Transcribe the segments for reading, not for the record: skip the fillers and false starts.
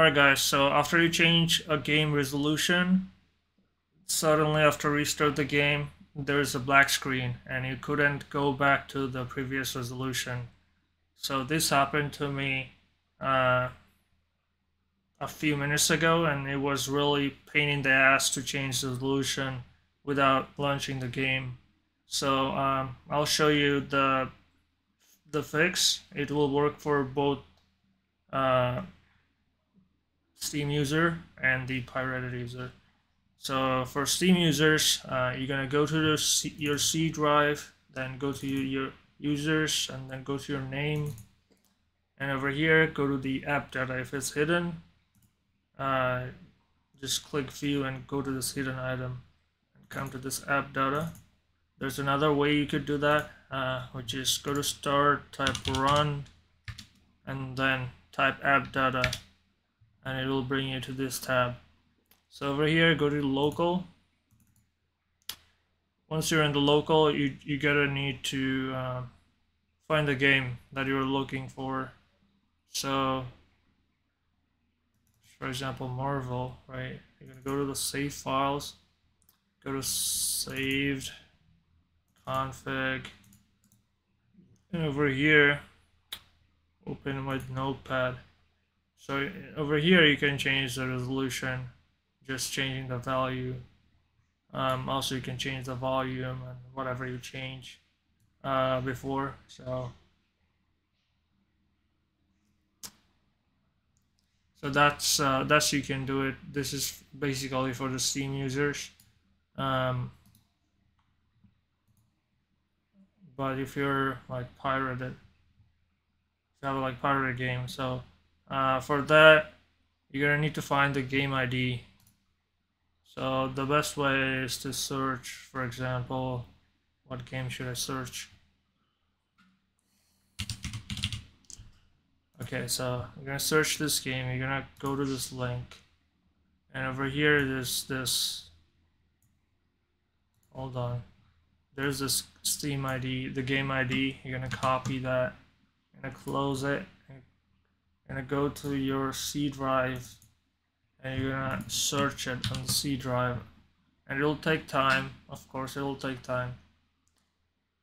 Alright guys, so after you change a game resolution, suddenly after restart the game, there is a black screen and you couldn't go back to the previous resolution. So this happened to me a few minutes ago, and it was really pain in the ass to change the resolution without launching the game. So I'll show you the fix. It will work for both Steam user and the pirated user. So for Steam users, you're gonna go to your C drive, then go to your users, and then go to your name, and over here go to the app data. If it's hidden, just click view and go to this hidden item and come to this app data. There's another way you could do that, which is go to start, type run, and then type app data, and it will bring you to this tab. So over here, go to local. Once you're in the local, you gotta need to find the game that you're looking for. So, for example, Marvel, right? You're gonna go to the save files, go to saved, config, and over here, open with Notepad. So over here, you can change the resolution, just changing the value. Also, you can change the volume and whatever you change before. So that's you can do it. This is basically for the Steam users. But if you're like pirated, you have like pirated game. So for that, you're gonna need to find the game ID. So the best way is to search, for example, what game should I search? Okay, so you're gonna search this game, you're gonna go to this link, and over here there's this, hold on, there's this Steam ID, the game ID, you're gonna copy that, you're gonna close it, you're gonna go to your C drive, and you're gonna search it on the C drive, and it'll take time, of course it'll take time.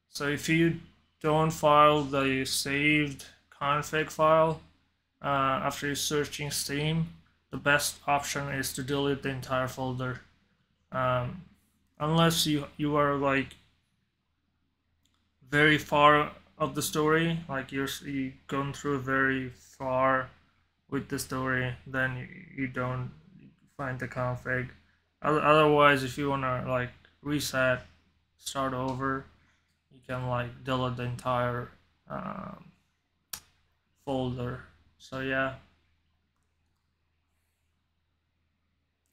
So if you don't file the saved config file after you're searching Steam, the best option is to delete the entire folder, unless you are like very far of the story, like you've gone through very far with the story, then you don't find the config. Otherwise, if you wanna like reset, start over, you can like delete the entire folder. So yeah,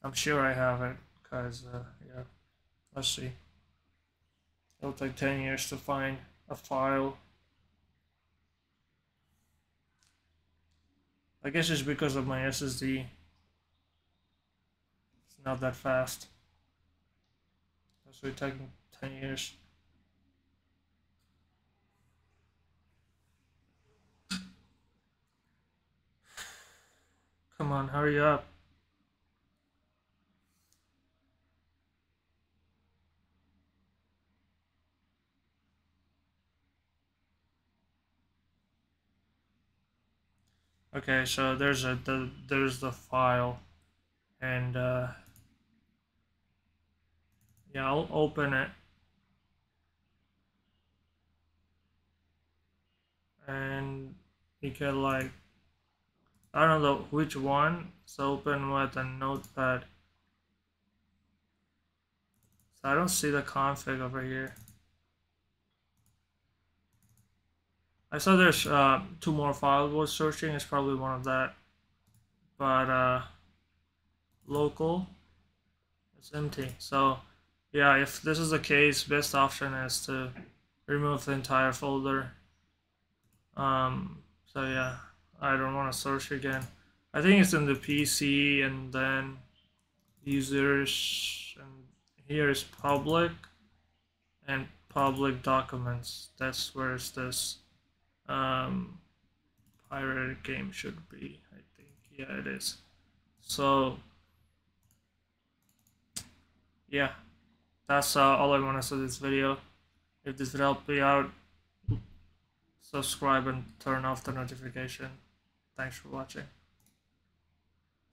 I'm sure I have it, cause yeah, let's see. It'll take 10 years to find a file. I guess it's because of my SSD. It's not that fast. That's why it's taking 10 years. Come on, hurry up. Okay, so there's the file, and yeah, I'll open it, and you can like, I don't know which one. So open with a notepad. So I don't see the config over here. I saw there's 2 more files worth searching. It's probably one of that, but local, it's empty. So yeah, if this is the case, best option is to remove the entire folder. So yeah, I don't want to search again. I think it's in the PC, and then users, and here is public, and public documents. That's where is this pirated game should be, I think. Yeah, it is. So yeah, that's all I want to say this video. If this helped you out, subscribe and turn off the notification. Thanks for watching.